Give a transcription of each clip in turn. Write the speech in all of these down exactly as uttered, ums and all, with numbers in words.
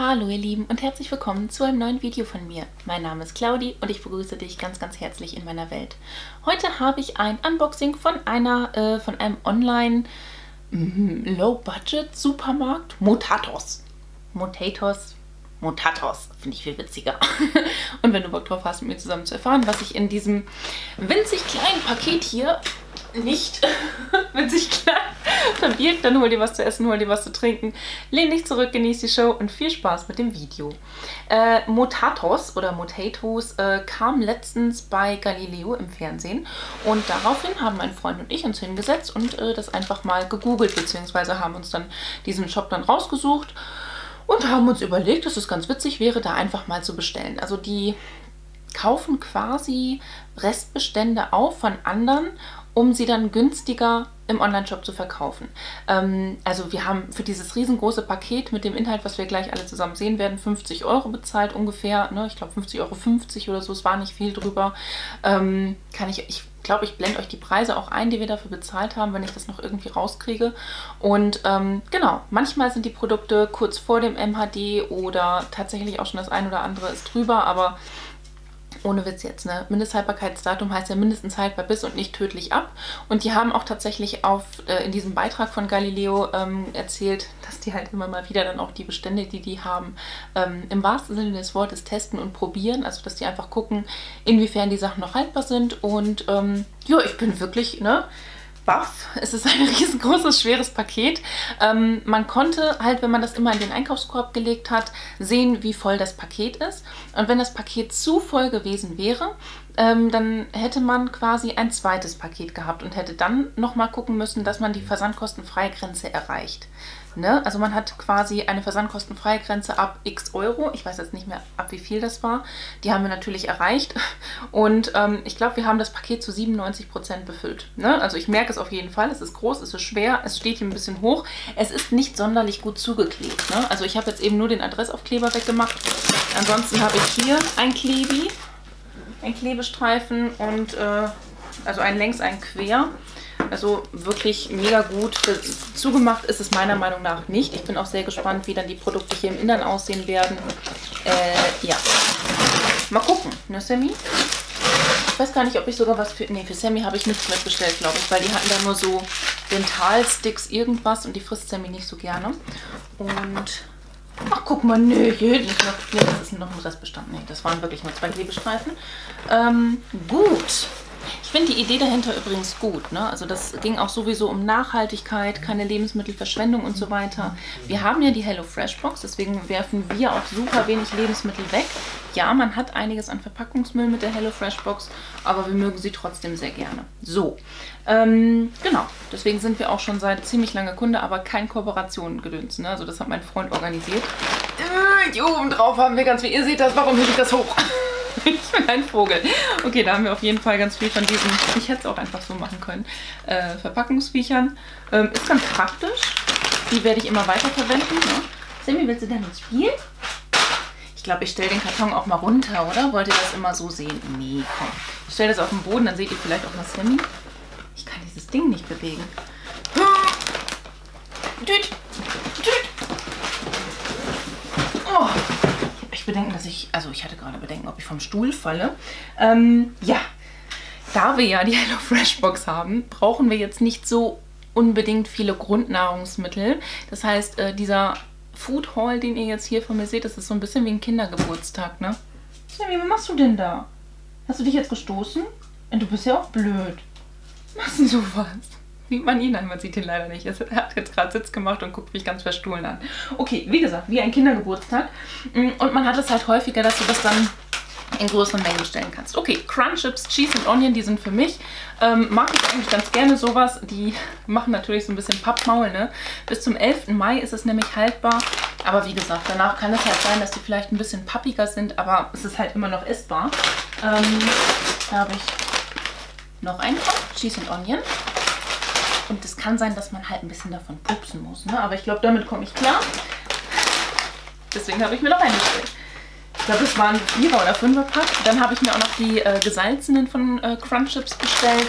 Hallo ihr Lieben und herzlich willkommen zu einem neuen Video von mir. Mein Name ist Claudi und ich begrüße dich ganz ganz herzlich in meiner Welt. Heute habe ich ein Unboxing von einer äh, von einem Online mm, Low-Budget Supermarkt Motatos. Motatos, Motatos, finde ich viel witziger. Und wenn du Bock drauf hast, mit mir zusammen zu erfahren, was ich in diesem winzig kleinen Paket hier nicht winzig klein verbirgt, dann hol dir was zu essen, hol dir was zu trinken, lehn dich zurück, genieß die Show und viel Spaß mit dem Video. Äh, Motatos oder Motatos äh, kam letztens bei Galileo im Fernsehen und daraufhin haben mein Freund und ich uns hingesetzt und äh, das einfach mal gegoogelt, beziehungsweise haben uns dann diesen Shop dann rausgesucht und haben uns überlegt, dass es ganz witzig wäre, da einfach mal zu bestellen. Also die kaufen quasi Restbestände auf von anderen, um sie dann günstiger im Online-Shop zu verkaufen. Ähm, also wir haben für dieses riesengroße Paket mit dem Inhalt, was wir gleich alle zusammen sehen werden, fünfzig Euro bezahlt ungefähr. Ne? Ich glaube fünfzig Euro fünfzig oder so, es war nicht viel drüber. Ähm, kann ich, ich glaube, ich blende euch die Preise auch ein, die wir dafür bezahlt haben, wenn ich das noch irgendwie rauskriege. Und ähm, genau, manchmal sind die Produkte kurz vor dem M H D oder tatsächlich auch schon das ein oder andere ist drüber, aber ohne Witz jetzt, ne? Mindesthaltbarkeitsdatum heißt ja mindestens haltbar bis und nicht tödlich ab. Und die haben auch tatsächlich auf, äh, in diesem Beitrag von Galileo ähm, erzählt, dass die halt immer mal wieder dann auch die Bestände, die die haben, ähm, im wahrsten Sinne des Wortes testen und probieren. Also, dass die einfach gucken, inwiefern die Sachen noch haltbar sind. Und ähm, ja, ich bin wirklich, ne? Buff. Es ist ein riesengroßes, schweres Paket. Ähm, man konnte halt, wenn man das immer in den Einkaufskorb gelegt hat, sehen, wie voll das Paket ist. Und wenn das Paket zu voll gewesen wäre, ähm, dann hätte man quasi ein zweites Paket gehabt und hätte dann nochmal gucken müssen, dass man die Versandkostenfreigrenze erreicht. Ne? Also man hat quasi eine Versandkostenfreigrenze ab x Euro. Ich weiß jetzt nicht mehr, ab wie viel das war. Die haben wir natürlich erreicht. Und ähm, ich glaube, wir haben das Paket zu siebenundneunzig Prozent befüllt. Ne? Also ich merke es auf jeden Fall. Es ist groß, es ist schwer, es steht hier ein bisschen hoch. Es ist nicht sonderlich gut zugeklebt. Ne? Also ich habe jetzt eben nur den Adressaufkleber weggemacht. Ansonsten habe ich hier ein Klebi, ein Klebestreifen und äh, also ein längs, ein quer. Also wirklich mega gut. Zugemacht ist es meiner Meinung nach nicht. Ich bin auch sehr gespannt, wie dann die Produkte hier im Innern aussehen werden. Äh, ja. Mal gucken, ne Sammy? Ich weiß gar nicht, ob ich sogar was für... Ne, für Sammy habe ich nichts mitbestellt, glaube ich, weil die hatten da nur so Dentalsticks irgendwas und die frisst Sammy nicht so gerne. Und... Ach, guck mal, nö, hier, das ist noch ein Restbestand. Ne, das waren wirklich nur zwei Klebestreifen. Ähm, gut. Ich finde die Idee dahinter übrigens gut, ne? Also das ging auch sowieso um Nachhaltigkeit, keine Lebensmittelverschwendung und so weiter. Wir haben ja die HelloFresh-Box, deswegen werfen wir auch super wenig Lebensmittel weg. Ja, man hat einiges an Verpackungsmüll mit der HelloFresh-Box, aber wir mögen sie trotzdem sehr gerne. So, ähm, genau. Deswegen sind wir auch schon seit ziemlich langer Kunde, aber kein Kooperation-Gedöns, ne? Also das hat mein Freund organisiert. Äh, hier oben drauf haben wir ganz viel. Ihr seht das, warum hebe ich das hoch? Ich bin ein Vogel. Okay, da haben wir auf jeden Fall ganz viel von diesen, ich hätte es auch einfach so machen können, äh, Verpackungsviechern. Ähm, ist ganz praktisch. Die werde ich immer weiter verwenden. Ne? Sammy, willst du damit spielen? Ich glaube, ich stelle den Karton auch mal runter, oder? Wollt ihr das immer so sehen? Nee, komm. Ich stelle das auf den Boden, dann seht ihr vielleicht auch mal Sammy. Ich kann dieses Ding nicht bewegen. Tüt! Tüt! Oh! Bedenken, dass ich, also ich hatte gerade Bedenken, ob ich vom Stuhl falle. Ähm, ja, da wir ja die HelloFresh-Box haben, brauchen wir jetzt nicht so unbedingt viele Grundnahrungsmittel. Das heißt, äh, dieser Food-Haul, den ihr jetzt hier von mir seht, das ist so ein bisschen wie ein Kindergeburtstag, ne? Sammy, was machst du denn da? Hast du dich jetzt gestoßen? Und du bist ja auch blöd. Was denn sowas? Sieht man ihn an, man sieht ihn leider nicht. Er hat jetzt gerade Sitz gemacht und guckt mich ganz verstohlen an. Okay, wie gesagt, wie ein Kindergeburtstag. Und man hat es halt häufiger, dass du das dann in größeren Mengen bestellen kannst. Okay, Crunch Chips, Cheese und Onion, die sind für mich. Ähm, mag ich eigentlich ganz gerne sowas. Die machen natürlich so ein bisschen Pappmaul, ne? Bis zum elften Mai ist es nämlich haltbar. Aber wie gesagt, danach kann es halt sein, dass die vielleicht ein bisschen pappiger sind, aber es ist halt immer noch essbar. Ähm, da habe ich noch einen Kopf, Cheese und Onion. Und es kann sein, dass man halt ein bisschen davon pupsen muss, ne? Aber ich glaube, damit komme ich klar. Deswegen habe ich mir noch eingestellt. Ich glaube, es waren Vierer- oder Fünfer-Pack. Dann habe ich mir auch noch die äh, gesalzenen von äh, Crunch Chips bestellt.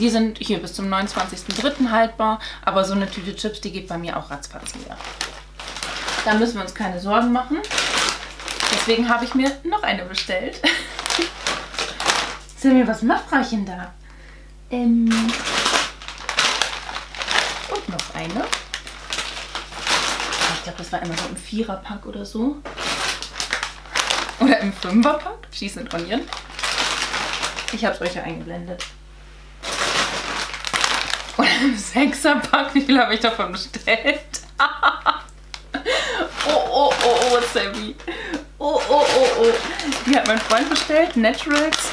Die sind hier bis zum neunundzwanzigsten dritten haltbar. Aber so eine Tüte Chips, die geht bei mir auch ratzfatz leer. Da müssen wir uns keine Sorgen machen. Deswegen habe ich mir noch eine bestellt. Sammy, was macht Frauchen da? Ähm. Und noch eine. Ich glaube, das war immer so im Viererpack oder so. Oder im Fünferpack. Cheese and Onion. Ich habe es euch ja eingeblendet. Oder im Sechserpack. Wie viel habe ich davon bestellt? Oh, oh, oh, oh, Sammy. Oh, oh, oh, oh. Die hat mein Freund bestellt. Naturals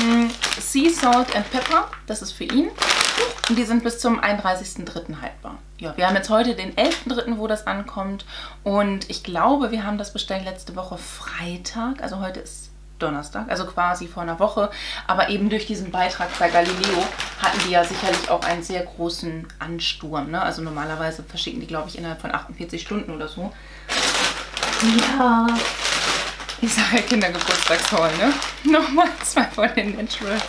mm, Sea Salt and Pepper. Das ist für ihn. Und die sind bis zum einunddreißigsten dritten haltbar. Ja, wir haben jetzt heute den elften dritten, wo das ankommt. Und ich glaube, wir haben das bestellt letzte Woche Freitag. Also heute ist Donnerstag, also quasi vor einer Woche. Aber eben durch diesen Beitrag bei Galileo hatten die ja sicherlich auch einen sehr großen Ansturm. Ne? Also normalerweise verschicken die, glaube ich, innerhalb von achtundvierzig Stunden oder so. Ja. Ich sage ja Kindergeburtstagshaul, ne? Nochmal zwei von den Naturals.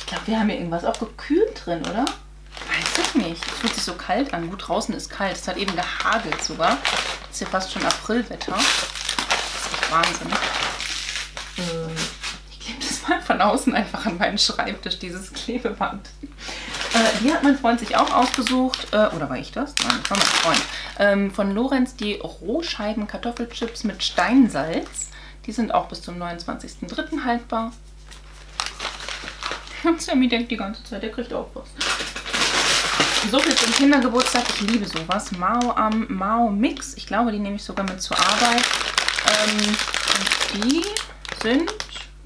Ich glaube, wir haben hier irgendwas auch gekühlt drin, oder? Weiß ich nicht. Es fühlt sich so kalt an. Gut, draußen ist kalt. Es hat eben gehagelt sogar. Ist ja fast schon Aprilwetter. Das ist echt Wahnsinn. Ich klebe das mal von außen einfach an meinen Schreibtisch, dieses Klebeband. Äh, die hat mein Freund sich auch ausgesucht, äh, oder war ich das? Nein, das war mein Freund. Ähm, von Lorenz die Rohscheiben Kartoffelchips mit Steinsalz. Die sind auch bis zum neunundzwanzigsten dritten haltbar. Und Sammy denkt die ganze Zeit, der kriegt auch was. So viel zum Kindergeburtstag, ich liebe sowas. Maoam, Mao Mix, ich glaube, die nehme ich sogar mit zur Arbeit. Ähm, und die sind,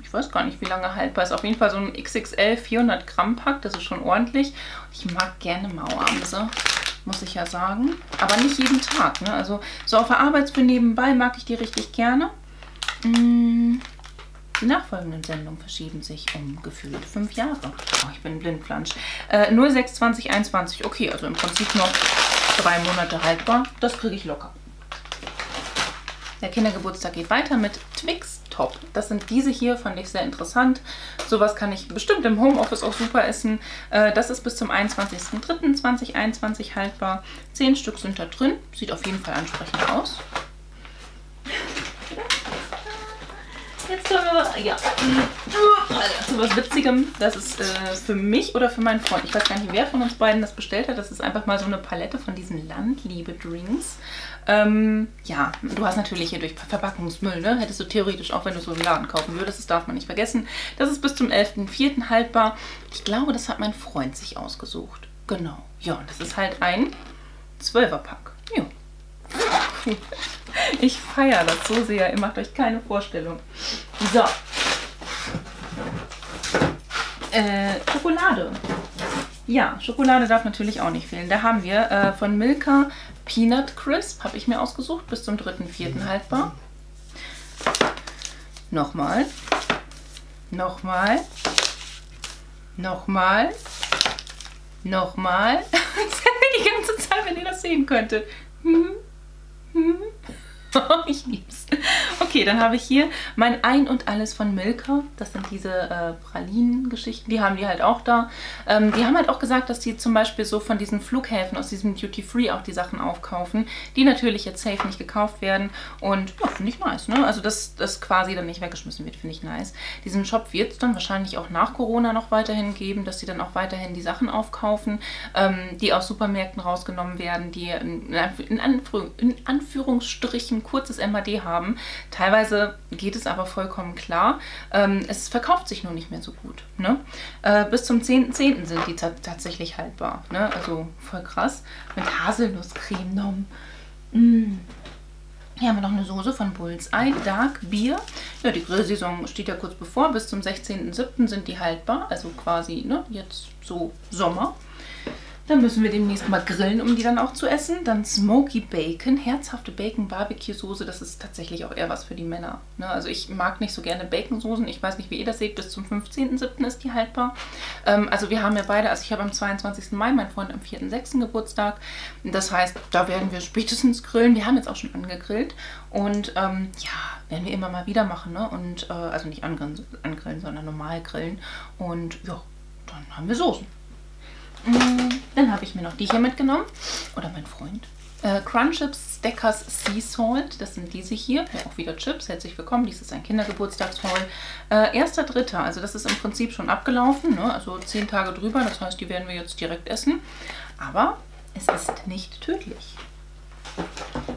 ich weiß gar nicht, wie lange haltbar ist, auf jeden Fall so ein X X L vierhundert Gramm Pack, das ist schon ordentlich. Ich mag gerne Mauamse, muss ich ja sagen, aber nicht jeden Tag. Ne? Also so auf der Arbeit für nebenbei mag ich die richtig gerne. Die nachfolgenden Sendungen verschieben sich um gefühlt fünf Jahre. Oh, ich bin blindflansch. Äh, null sechs zwanzig einundzwanzig, okay, also im Prinzip noch drei Monate haltbar, das kriege ich locker. Der Kindergeburtstag geht weiter mit Twix Top. Das sind diese hier, fand ich sehr interessant. Sowas kann ich bestimmt im Homeoffice auch super essen. Das ist bis zum einundzwanzigsten dritten zweitausendeinundzwanzig haltbar. Zehn Stück sind da drin. Sieht auf jeden Fall ansprechend aus. Jetzt können wir ja, zu was Witzigem. Das ist äh, für mich oder für meinen Freund. Ich weiß gar nicht, wer von uns beiden das bestellt hat. Das ist einfach mal so eine Palette von diesen Landliebe-Drinks. Ähm, ja, du hast natürlich hier durch Verpackungsmüll, ne? Hättest du theoretisch auch, wenn du so einen Laden kaufen würdest. Das darf man nicht vergessen. Das ist bis zum elften vierten haltbar. Ich glaube, das hat mein Freund sich ausgesucht. Genau. Ja, und das ist halt ein Zwölferpack. Ja. Ich feiere das so sehr, ihr macht euch keine Vorstellung. So. Äh, Schokolade. Ja, Schokolade darf natürlich auch nicht fehlen. Da haben wir äh, von Milka Peanut Crisp, habe ich mir ausgesucht, bis zum dritten vierten haltbar. Nochmal. Nochmal. Nochmal. Nochmal. Das hätte ich die ganze Zeit, wenn ihr das sehen könntet. Hm. Ich lieb's. Okay, dann habe ich hier mein Ein und Alles von Milka. Das sind diese äh, Pralinen-Geschichten. Die haben die halt auch da. Ähm, die haben halt auch gesagt, dass die zum Beispiel so von diesen Flughäfen aus diesem Duty-Free auch die Sachen aufkaufen, die natürlich jetzt safe nicht gekauft werden. Und ja, finde ich nice, ne? Also, dass das quasi dann nicht weggeschmissen wird, finde ich nice. Diesen Shop wird es dann wahrscheinlich auch nach Corona noch weiterhin geben, dass sie dann auch weiterhin die Sachen aufkaufen, ähm, die aus Supermärkten rausgenommen werden, die in, in, Anf in Anführungsstrichen kurzes M H D haben. Teilweise geht es aber vollkommen klar. Ähm, es verkauft sich nur nicht mehr so gut. Ne? Äh, bis zum zehnten zehnten sind die tatsächlich haltbar. Ne? Also voll krass. Mit Haselnusscreme genommen. Mm. Hier haben wir noch eine Soße von Bullseye, Dark Beer. Ja, die Grillsaison steht ja kurz bevor. Bis zum sechzehnten siebten sind die haltbar. Also quasi, ne, jetzt so Sommer. Dann müssen wir demnächst mal grillen, um die dann auch zu essen. Dann Smoky Bacon, herzhafte Bacon-Barbecue-Soße. Das ist tatsächlich auch eher was für die Männer. Ne? Also ich mag nicht so gerne Bacon-Soßen. Ich weiß nicht, wie ihr das seht. Bis zum fünfzehnten siebten ist die haltbar. Ähm, also wir haben ja beide, also ich habe am zweiundzwanzigsten Mai, mein Freund am vierten sechsten Geburtstag. Das heißt, da werden wir spätestens grillen. Wir haben jetzt auch schon angegrillt. Und ähm, ja, werden wir immer mal wieder machen. Ne? Und äh, also nicht angrillen, angrillen, sondern normal grillen. Und ja, dann haben wir Soßen. Dann habe ich mir noch die hier mitgenommen. Oder mein Freund. äh, Crunchips Stackers Sea Salt, das sind diese hier, ja, auch wieder Chips, herzlich willkommen, dies ist ein Kindergeburtstagshaul. Äh, erster Dritter, also das ist im Prinzip schon abgelaufen, ne? Also zehn Tage drüber, das heißt, die werden wir jetzt direkt essen, aber es ist nicht tödlich.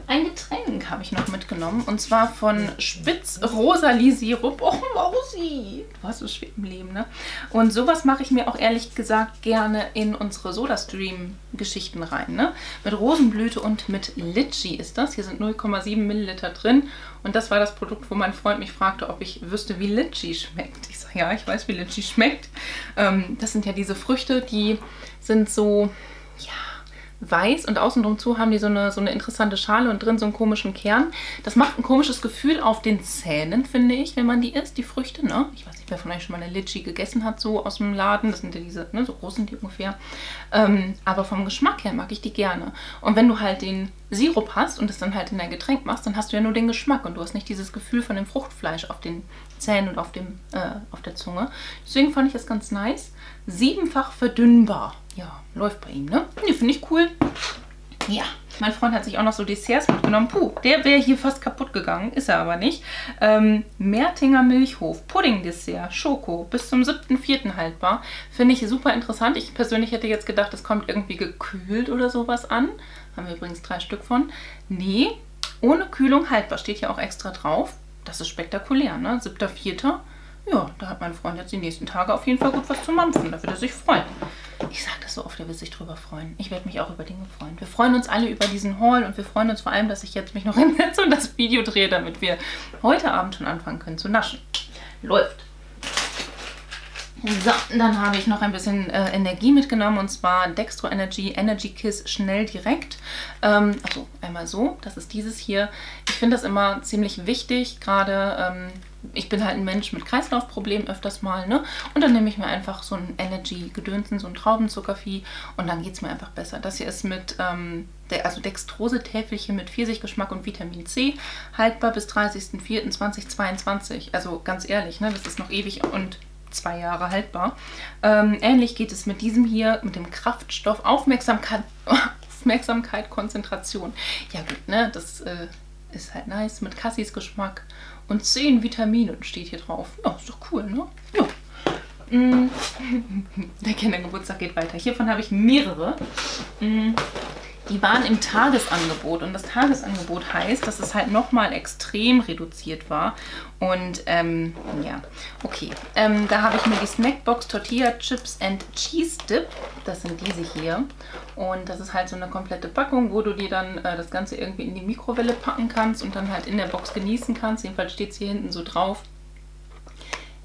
Ein Getränk habe ich noch mitgenommen und zwar von Spitz Rosalie-Sirup. Och, Mausi, du hast es schwer im Leben, ne? Und sowas mache ich mir auch ehrlich gesagt gerne in unsere Soda-Stream-Geschichten rein, ne? Mit Rosenblüte und mit Litschi ist das. Hier sind null Komma sieben Milliliter drin und das war das Produkt, wo mein Freund mich fragte, ob ich wüsste, wie Litschi schmeckt. Ich sage, ja, ich weiß, wie Litschi schmeckt. Ähm, das sind ja diese Früchte, die sind so, ja, weiß und außen drum zu haben die so eine, so eine interessante Schale und drin so einen komischen Kern. Das macht ein komisches Gefühl auf den Zähnen, finde ich, wenn man die isst, die Früchte, ne? Ich weiß nicht, wer von euch schon mal eine Litschi gegessen hat, so aus dem Laden. Das sind ja diese, ne, so groß sind die ungefähr. Ähm, aber vom Geschmack her mag ich die gerne. Und wenn du halt den Sirup hast und das dann halt in dein Getränk machst, dann hast du ja nur den Geschmack und du hast nicht dieses Gefühl von dem Fruchtfleisch auf den Zähnen und auf, dem, äh, auf der Zunge. Deswegen fand ich das ganz nice. Siebenfach verdünnbar. Ja, läuft bei ihm, ne? Die finde ich cool. Ja, mein Freund hat sich auch noch so Desserts mitgenommen. Puh, der wäre hier fast kaputt gegangen. Ist er aber nicht. Ähm, Mertinger Milchhof, Pudding-Dessert, Schoko, bis zum siebten vierten haltbar. Finde ich super interessant. Ich persönlich hätte jetzt gedacht, das kommt irgendwie gekühlt oder sowas an. Haben wir übrigens drei Stück von. Nee, ohne Kühlung haltbar. Steht ja auch extra drauf. Das ist spektakulär, ne? siebter vierter Ja, da hat mein Freund jetzt die nächsten Tage auf jeden Fall gut was zu mampfen. Da wird er sich freuen. Ich sage das so oft, er wird sich drüber freuen. Ich werde mich auch über Dinge freuen. Wir freuen uns alle über diesen Haul und wir freuen uns vor allem, dass ich jetzt mich noch hinsetze und das Video drehe, damit wir heute Abend schon anfangen können zu naschen. Läuft. So, dann habe ich noch ein bisschen äh, Energie mitgenommen und zwar Dextro Energy, Energy Kiss, schnell direkt. Ähm, also einmal so, das ist dieses hier. Ich finde das immer ziemlich wichtig, gerade... Ähm, ich bin halt ein Mensch mit Kreislaufproblemen öfters mal, ne? Und dann nehme ich mir einfach so ein Energy-Gedönsen, so ein Traubenzuckervieh und dann geht es mir einfach besser. Das hier ist mit, ähm, der, also Dextrose-Täfelchen mit Pfirsichgeschmack und Vitamin C, haltbar bis dreißigsten vierten zweitausendzweiundzwanzig. Also ganz ehrlich, ne? Das ist noch ewig und zwei Jahre haltbar. Ähm, ähnlich geht es mit diesem hier, mit dem Kraftstoff Aufmerksamkeit, Aufmerksamkeit Konzentration. Ja gut, ne? Das äh, ist halt nice mit Cassis Geschmack. Und zehn Vitamine steht hier drauf. Ja, ist doch cool, ne? Ja. Der Kindergeburtstag geht weiter. Hiervon habe ich mehrere. Die waren im Tagesangebot. Und das Tagesangebot heißt, dass es halt nochmal extrem reduziert war. Und, ähm, ja. Okay. Ähm, da habe ich mir die Snackbox Tortilla Chips and Cheese Dip. Das sind diese hier. Und das ist halt so eine komplette Packung, wo du dir dann äh, das Ganze irgendwie in die Mikrowelle packen kannst und dann halt in der Box genießen kannst. Jedenfalls steht es hier hinten so drauf.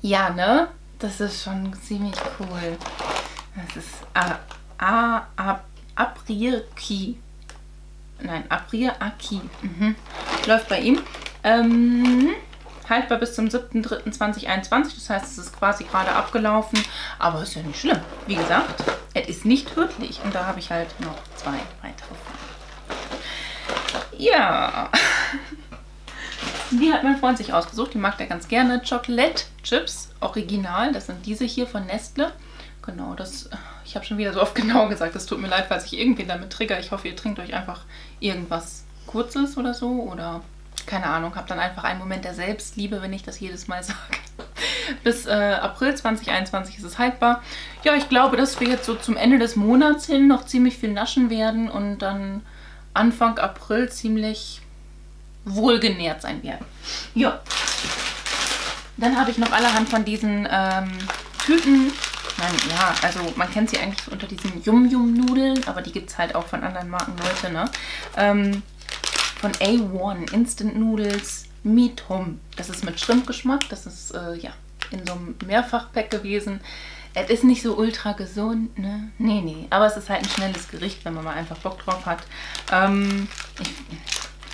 Ja, ne? Das ist schon ziemlich cool. Das ist A, A, Aprierki. Nein, Aprieraki. Mhm. Läuft bei ihm. Ähm... Haltbar bis zum siebten dritten zweitausendeinundzwanzig. Das heißt, es ist quasi gerade abgelaufen. Aber ist ja nicht schlimm. Wie gesagt, es ist nicht tödlich. Und da habe ich halt noch zwei weitere. Ja. Die hat mein Freund sich ausgesucht. Die mag er ganz gerne. Chocolate Chips, original. Das sind diese hier von Nestle. Genau, das... Ich habe schon wieder so oft genau gesagt. Das tut mir leid, falls ich irgendwen damit trigger. Ich hoffe, ihr trinkt euch einfach irgendwas Kurzes oder so. Oder... keine Ahnung, habe dann einfach einen Moment der Selbstliebe, wenn ich das jedes Mal sage. Bis äh, April zweitausendeinundzwanzig ist es haltbar. Ja, ich glaube, dass wir jetzt so zum Ende des Monats hin noch ziemlich viel naschen werden und dann Anfang April ziemlich wohlgenährt sein werden. Ja, dann habe ich noch allerhand von diesen ähm, Tüten. Nein, ja, also man kennt sie eigentlich unter diesen Yum-Yum-Nudeln, aber die gibt es halt auch von anderen Marken, Leute, ne? Ähm, Von A eins, Instant Noodles, Meat Hum. Das ist mit Shrimp-Geschmack. Das ist, äh, ja, in so einem Mehrfachpack gewesen. Es ist nicht so ultra gesund, ne? Nee, nee. Aber es ist halt ein schnelles Gericht, wenn man mal einfach Bock drauf hat. Ähm, ich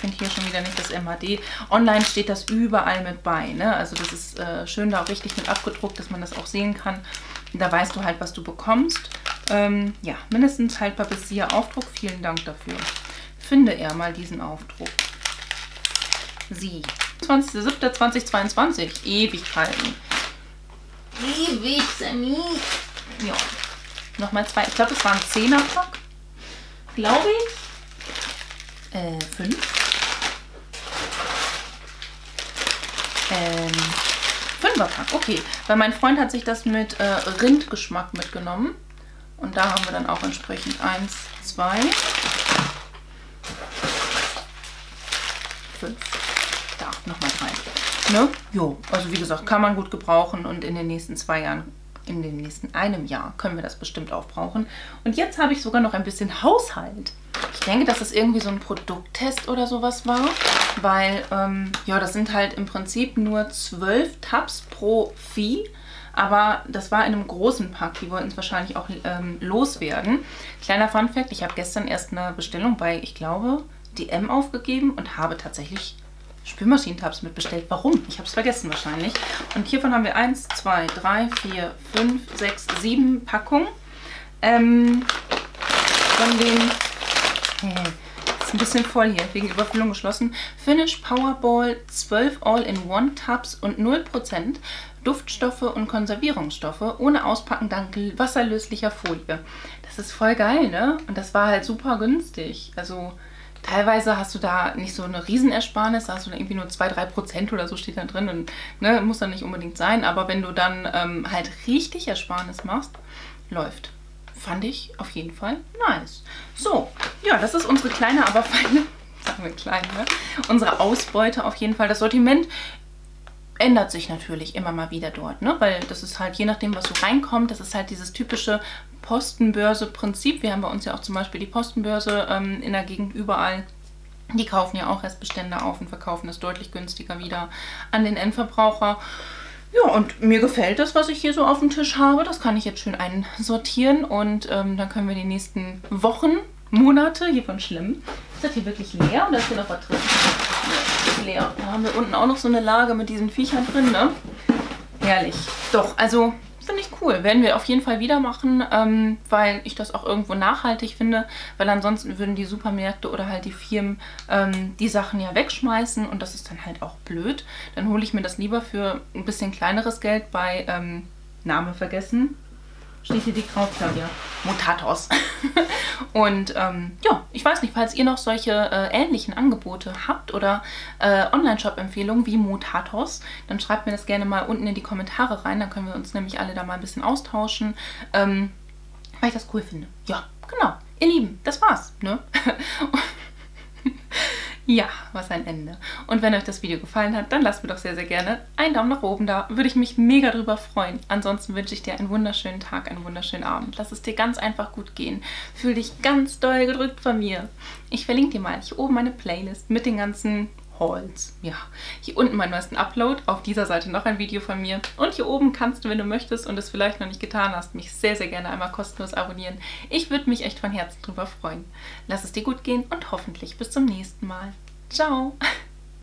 finde hier schon wieder nicht das M H D. Online steht das überall mit bei, ne? Also das ist äh, schön da auch richtig mit abgedruckt, dass man das auch sehen kann. Da weißt du halt, was du bekommst. Ähm, ja, mindestens haltbar bis hier Aufdruck. Vielen Dank dafür. Finde er mal diesen Aufdruck. Sie. zwanzigster siebter zweitausendzweiundzwanzig. Ewigkeiten. Ewig, Sammy. Ja. Nochmal zwei. Ich glaube, es war ein Zehner-Pack. Glaube ich. Äh, fünf. Ähm, Fünferpack, okay. Weil mein Freund hat sich das mit äh, Rindgeschmack mitgenommen. Und da haben wir dann auch entsprechend eins, zwei, fünf. Da, nochmal drei. Ne? Jo, also wie gesagt, kann man gut gebrauchen und in den nächsten zwei Jahren, in den nächsten einem Jahr können wir das bestimmt auch brauchen. Und jetzt habe ich sogar noch ein bisschen Haushalt. Ich denke, dass das irgendwie so ein Produkttest oder sowas war, weil, ähm, ja, das sind halt im Prinzip nur zwölf Tabs pro Vieh, aber das war in einem großen Pack, die wollten es wahrscheinlich auch ähm, loswerden. Kleiner Funfact, ich habe gestern erst eine Bestellung bei, ich glaube, D M aufgegeben und habe tatsächlich Spülmaschinentabs mitbestellt. Warum? Ich habe es vergessen wahrscheinlich. Und hiervon haben wir eins, zwei, drei, vier, fünf, sechs, sieben Packungen. Ähm, von den... Hey, ist ein bisschen voll hier, wegen Überfüllung geschlossen. Finish Powerball, zwölf All-in-One Tabs und null Prozent. Duftstoffe und Konservierungsstoffe ohne Auspacken dank wasserlöslicher Folie. Das ist voll geil, ne? Und das war halt super günstig. Also... Teilweise hast du da nicht so eine Riesenersparnis, da hast du da irgendwie nur zwei bis drei Prozent oder so steht da drin und ne, muss dann nicht unbedingt sein. Aber wenn du dann ähm, halt richtig Ersparnis machst, läuft. Fand ich auf jeden Fall nice. So, ja, das ist unsere kleine, aber feine, sagen wir kleine, ne? Unsere Ausbeute auf jeden Fall. Das Sortiment ändert sich natürlich immer mal wieder dort, ne? Weil das ist halt je nachdem, was so reinkommt, das ist halt dieses typische Postenbörse-Prinzip. Wir haben bei uns ja auch zum Beispiel die Postenbörse ähm, in der Gegend überall. Die kaufen ja auch Restbestände auf und verkaufen das deutlich günstiger wieder an den Endverbraucher. Ja, und mir gefällt das, was ich hier so auf dem Tisch habe. Das kann ich jetzt schön einsortieren und ähm, dann können wir die nächsten Wochen, Monate, hiervon schlimm. Ist das hier wirklich leer oder ist hier noch was drin? Nee, ist leer. Da haben wir unten auch noch so eine Lage mit diesen Viechern drin, ne? Herrlich. Doch, also... Finde ich cool. Werden wir auf jeden Fall wieder machen, ähm, weil ich das auch irgendwo nachhaltig finde, weil ansonsten würden die Supermärkte oder halt die Firmen ähm, die Sachen ja wegschmeißen und das ist dann halt auch blöd. Dann hole ich mir das lieber für ein bisschen kleineres Geld bei, ähm, Name vergessen, steht hier die drauf, Claudia, Motatos. Und ähm, ja, ich weiß nicht, falls ihr noch solche äh, ähnlichen Angebote habt oder äh, Online-Shop-Empfehlungen wie Motatos, dann schreibt mir das gerne mal unten in die Kommentare rein, dann können wir uns nämlich alle da mal ein bisschen austauschen, ähm, weil ich das cool finde. Ja, genau. Ihr Lieben, das war's, ne? Ja, was ein Ende. Und wenn euch das Video gefallen hat, dann lasst mir doch sehr, sehr gerne einen Daumen nach oben da. Würde ich mich mega drüber freuen. Ansonsten wünsche ich dir einen wunderschönen Tag, einen wunderschönen Abend. Lass es dir ganz einfach gut gehen. Fühl dich ganz doll gedrückt von mir. Ich verlinke dir mal hier oben meine Playlist mit den ganzen Hauls. Ja, hier unten meinen neuesten Upload, auf dieser Seite noch ein Video von mir. Und hier oben kannst du, wenn du möchtest und es vielleicht noch nicht getan hast, mich sehr, sehr gerne einmal kostenlos abonnieren. Ich würde mich echt von Herzen drüber freuen. Lass es dir gut gehen und hoffentlich bis zum nächsten Mal. Ciao!